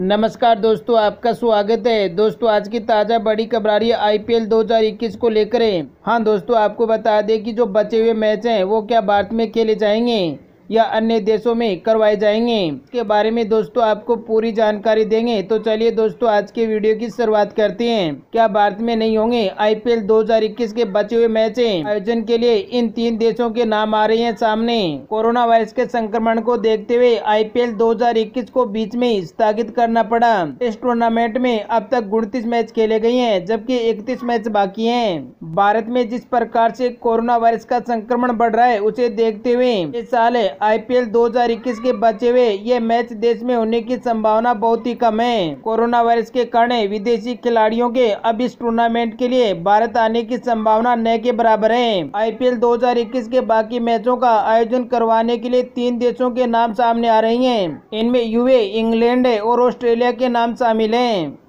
नमस्कार दोस्तों, आपका स्वागत है। दोस्तों, आज की ताज़ा बड़ी खबरारी IPL 2021 को लेकर है। हाँ दोस्तों, आपको बता दें कि जो बचे हुए मैच हैं वो क्या भारत में खेले जाएंगे या अन्य देशों में करवाए जाएंगे, इसके बारे में दोस्तों आपको पूरी जानकारी देंगे। तो चलिए दोस्तों, आज के वीडियो की शुरुआत करते हैं। क्या भारत में नहीं होंगे IPL 2021 के बचे हुए मैच? आयोजन के लिए इन 3 देशों के नाम आ रहे हैं सामने। कोरोना वायरस के संक्रमण को देखते हुए IPL 2021 को बीच में स्थगित करना पड़ा। इस टूर्नामेंट में अब तक 29 मैच खेले गए हैं, जबकि 31 मैच बाकी है। भारत में जिस प्रकार से कोरोना वायरस का संक्रमण बढ़ रहा है, उसे देखते हुए इस साल IPL 2021 के बचे हुए ये मैच देश में होने की संभावना बहुत ही कम है। कोरोना वायरस के कारण विदेशी खिलाड़ियों के अब इस टूर्नामेंट के लिए भारत आने की संभावना न के बराबर है। IPL 2021 के बाकी मैचों का आयोजन करवाने के लिए 3 देशों के नाम सामने आ रहे हैं। इनमें यूएई, इंग्लैंड और ऑस्ट्रेलिया के नाम शामिल है।